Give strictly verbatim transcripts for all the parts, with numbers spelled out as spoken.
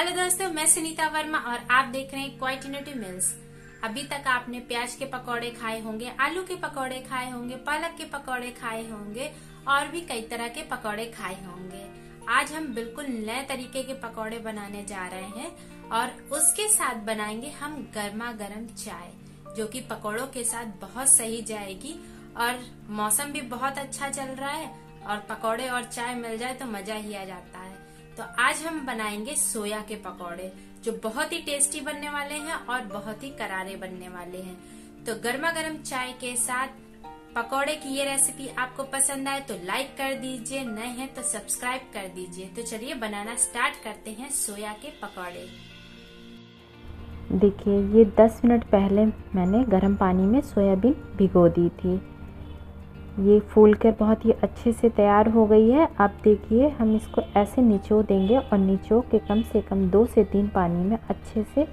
Hello दोस्तों, मैं सुनीता वर्मा और आप देख रहे हैं क्वाइट इनोवेटिव मील्स। अभी तक आपने प्याज के पकौड़े खाए होंगे, आलू के पकौड़े खाए होंगे, पालक के पकौड़े खाए होंगे और भी कई तरह के पकौड़े खाए होंगे। आज हम बिल्कुल नए तरीके के पकौड़े बनाने जा रहे हैं और उसके साथ बनाएंगे हम गर्मा गर्म चाय, जो कि पकौड़ों के साथ बहुत सही जाएगी। और मौसम भी बहुत अच्छा चल रहा है और पकौड़े और चाय मिल जाए तो मजा ही आ जाता है। तो आज हम बनाएंगे सोया के पकौड़े, जो बहुत ही टेस्टी बनने वाले हैं और बहुत ही करारे बनने वाले हैं। तो गर्मा गर्म चाय के साथ पकौड़े की ये रेसिपी आपको पसंद आए तो लाइक कर दीजिए, नए हैं तो सब्सक्राइब कर दीजिए। तो चलिए बनाना स्टार्ट करते हैं सोया के पकौड़े। देखिए, ये दस मिनट पहले मैंने गर्म पानी में सोयाबीन भिगो दी थी। ये फूल कर बहुत ही अच्छे से तैयार हो गई है। आप देखिए, हम इसको ऐसे निचो देंगे और निचो के कम से कम दो से तीन पानी में अच्छे से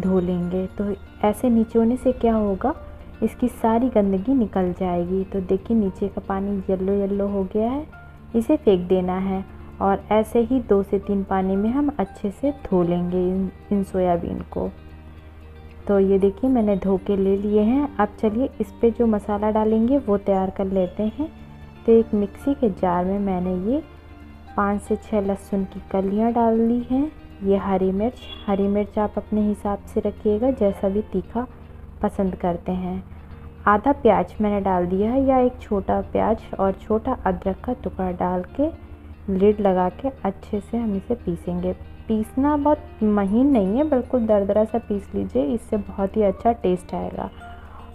धो लेंगे। तो ऐसे निचोने से क्या होगा, इसकी सारी गंदगी निकल जाएगी। तो देखिए, नीचे का पानी येलो येलो हो गया है, इसे फेंक देना है। और ऐसे ही दो से तीन पानी में हम अच्छे से धो लेंगे इन इन सोयाबीन को। तो ये देखिए, मैंने धो के ले लिए हैं। अब चलिए इस पे जो मसाला डालेंगे वो तैयार कर लेते हैं। तो एक मिक्सी के जार में मैंने ये पाँच से छः लहसुन की कलियां डाल ली हैं। ये हरी मिर्च हरी मिर्च आप अपने हिसाब से रखिएगा, जैसा भी तीखा पसंद करते हैं। आधा प्याज मैंने डाल दिया है, या एक छोटा प्याज और छोटा अदरक का टुकड़ा डाल के लिड लगा के अच्छे से हम इसे पीसेंगे। पीसना बहुत महीन नहीं है, बिल्कुल दरदरा सा पीस लीजिए, इससे बहुत ही अच्छा टेस्ट आएगा।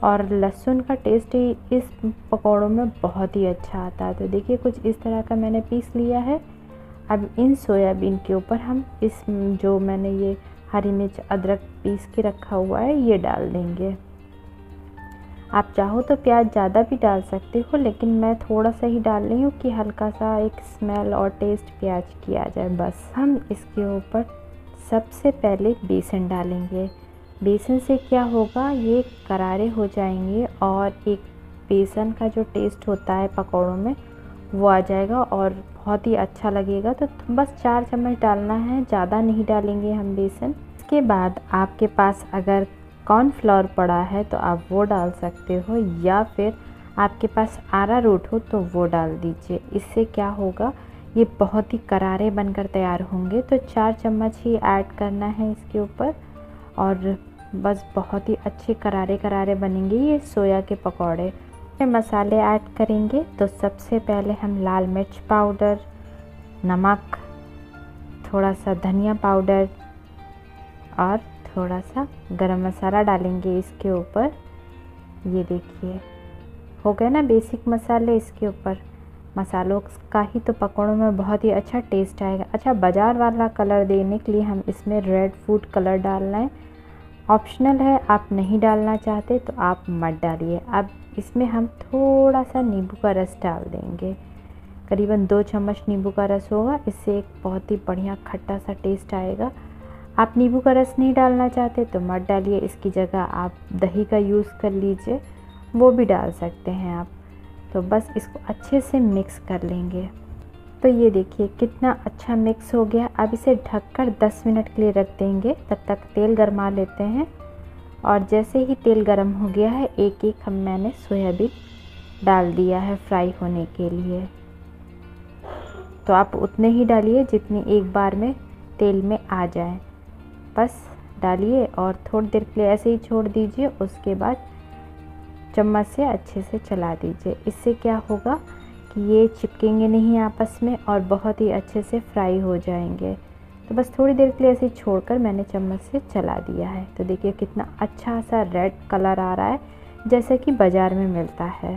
और लहसुन का टेस्ट ही इस पकौड़ों में बहुत ही अच्छा आता है। तो देखिए, कुछ इस तरह का मैंने पीस लिया है। अब इन सोयाबीन के ऊपर हम इस जो मैंने ये हरी मिर्च अदरक पीस के रखा हुआ है ये डाल देंगे। आप चाहो तो प्याज ज़्यादा भी डाल सकते हो, लेकिन मैं थोड़ा सा ही डाल रही हूँ कि हल्का सा एक स्मेल और टेस्ट प्याज की आ जाए। बस हम इसके ऊपर सबसे पहले बेसन डालेंगे। बेसन से क्या होगा, ये करारे हो जाएंगे और एक बेसन का जो टेस्ट होता है पकौड़ों में वो आ जाएगा और बहुत ही अच्छा लगेगा। तो बस चार चम्मच डालना है, ज़्यादा नहीं डालेंगे हम बेसन। इसके बाद आपके पास अगर कॉर्नफ्लोर पड़ा है तो आप वो डाल सकते हो, या फिर आपके पास आरारोट हो तो वो डाल दीजिए। इससे क्या होगा, ये बहुत ही करारे बनकर तैयार होंगे। तो चार चम्मच ही ऐड करना है इसके ऊपर और बस बहुत ही अच्छे करारे करारे बनेंगे ये सोया के पकौड़े। मसाले ऐड करेंगे। तो सबसे पहले हम लाल मिर्च पाउडर, नमक, थोड़ा सा धनिया पाउडर और थोड़ा सा गरम मसाला डालेंगे इसके ऊपर। ये देखिए, हो गया ना बेसिक मसाले इसके ऊपर। मसालों का ही तो पकौड़ों में बहुत ही अच्छा टेस्ट आएगा। अच्छा, बाज़ार वाला कलर देने के लिए हम इसमें रेड फूड कलर डालना है, ऑप्शनल है। आप नहीं डालना चाहते तो आप मत डालिए। अब इसमें हम थोड़ा सा नींबू का रस डाल देंगे, करीबन दो चम्मच नींबू का रस होगा। इससे एक बहुत ही बढ़िया खट्टा सा टेस्ट आएगा। आप नींबू का रस नहीं डालना चाहते तो मत डालिए, इसकी जगह आप दही का यूज़ कर लीजिए, वो भी डाल सकते हैं आप। तो बस इसको अच्छे से मिक्स कर लेंगे। तो ये देखिए कितना अच्छा मिक्स हो गया। अब इसे ढककर दस मिनट के लिए रख देंगे। तब तक तेल गरमा लेते हैं। और जैसे ही तेल गर्म हो गया है, एक एक हम मैंने सोयाबीन डाल दिया है फ्राई होने के लिए। तो आप उतने ही डालिए जितनी एक बार में तेल में आ जाए। बस डालिए और थोड़ी देर के लिए ऐसे ही छोड़ दीजिए। उसके बाद चम्मच से अच्छे से चला दीजिए। इससे क्या होगा कि ये चिपकेंगे नहीं आपस में और बहुत ही अच्छे से फ्राई हो जाएंगे। तो बस थोड़ी देर के लिए ऐसे ही छोड़कर मैंने चम्मच से चला दिया है। तो देखिए कितना अच्छा सा रेड कलर आ रहा है, जैसा कि बाज़ार में मिलता है।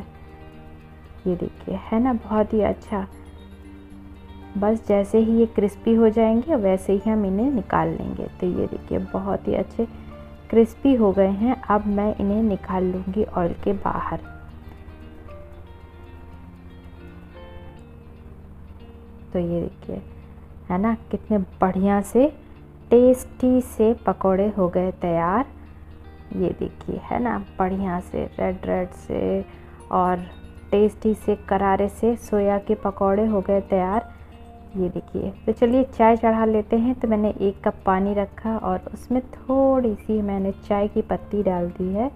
ये देखिए, है ना बहुत ही अच्छा। बस जैसे ही ये क्रिस्पी हो जाएंगे वैसे ही हम इन्हें निकाल लेंगे। तो ये देखिए बहुत ही अच्छे क्रिस्पी हो गए हैं। अब मैं इन्हें निकाल लूँगी ऑयल के बाहर। तो ये देखिए, है ना कितने बढ़िया से टेस्टी से पकौड़े हो गए तैयार। ये देखिए, है ना बढ़िया से रेड रेड से और टेस्टी से करारे से सोया के पकौड़े हो गए तैयार। ये देखिए। तो चलिए चाय चढ़ा लेते हैं। तो मैंने एक कप पानी रखा और उसमें थोड़ी सी मैंने चाय की पत्ती डाल दी है।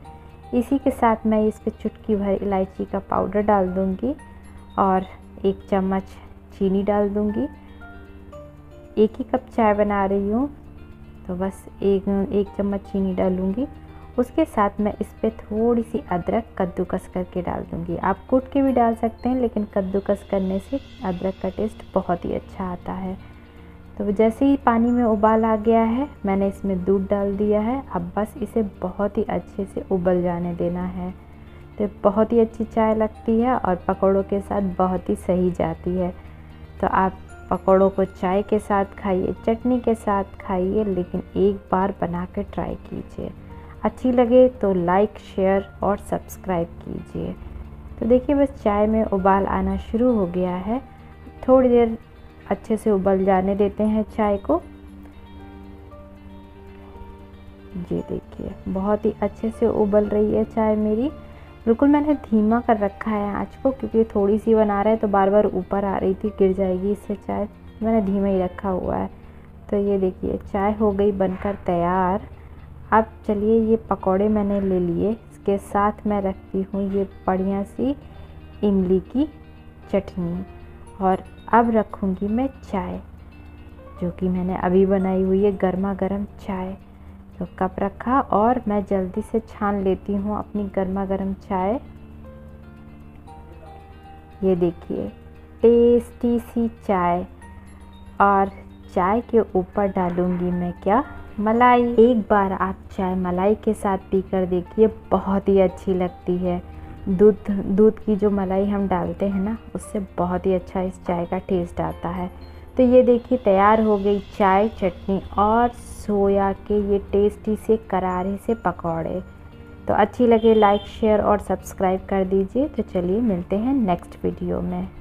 इसी के साथ मैं इस पर चुटकी भर इलायची का पाउडर डाल दूँगी और एक चम्मच चीनी डाल दूँगी। एक ही कप चाय बना रही हूँ तो बस एक एक चम्मच चीनी डालूँगी। उसके साथ मैं इस पर थोड़ी सी अदरक कद्दूकस करके डाल दूँगी। आप कूट के भी डाल सकते हैं, लेकिन कद्दूकस करने से अदरक का टेस्ट बहुत ही अच्छा आता है। तो जैसे ही पानी में उबाल आ गया है, मैंने इसमें दूध डाल दिया है। अब बस इसे बहुत ही अच्छे से उबल जाने देना है। तो बहुत ही अच्छी चाय लगती है और पकौड़ों के साथ बहुत ही सही जाती है। तो आप पकौड़ों को चाय के साथ खाइए, चटनी के साथ खाइए, लेकिन एक बार बना कर ट्राई कीजिए। अच्छी लगे तो लाइक, शेयर और सब्सक्राइब कीजिए। तो देखिए बस चाय में उबाल आना शुरू हो गया है। थोड़ी देर अच्छे से उबल जाने देते हैं चाय को। ये देखिए बहुत ही अच्छे से उबल रही है चाय मेरी। बिल्कुल मैंने धीमा कर रखा है आँच को, क्योंकि थोड़ी सी बना रहा है तो बार बार ऊपर आ रही थी, गिर जाएगी इससे चाय। मैंने धीमा ही रखा हुआ है। तो ये देखिए चाय हो गई बनकर तैयार। अब चलिए ये पकौड़े मैंने ले लिए। इसके साथ मैं रखती हूँ ये बढ़िया सी इमली की चटनी और अब रखूँगी मैं चाय, जो कि मैंने अभी बनाई हुई है गर्मा गर्म चाय। तो कप रखा और मैं जल्दी से छान लेती हूँ अपनी गर्मा गर्म चाय। ये देखिए टेस्टी सी चाय। और चाय के ऊपर डालूँगी मैं क्या, मलाई। एक बार आप चाय मलाई के साथ पी कर देखिए, बहुत ही अच्छी लगती है। दूध दूध की जो मलाई हम डालते हैं ना, उससे बहुत ही अच्छा इस चाय का टेस्ट आता है। तो ये देखिए तैयार हो गई चाय, चटनी और सोया के ये टेस्टी से करारे से पकौड़े। तो अच्छी लगे लाइक, शेयर और सब्सक्राइब कर दीजिए। तो चलिए मिलते हैं नेक्स्ट वीडियो में।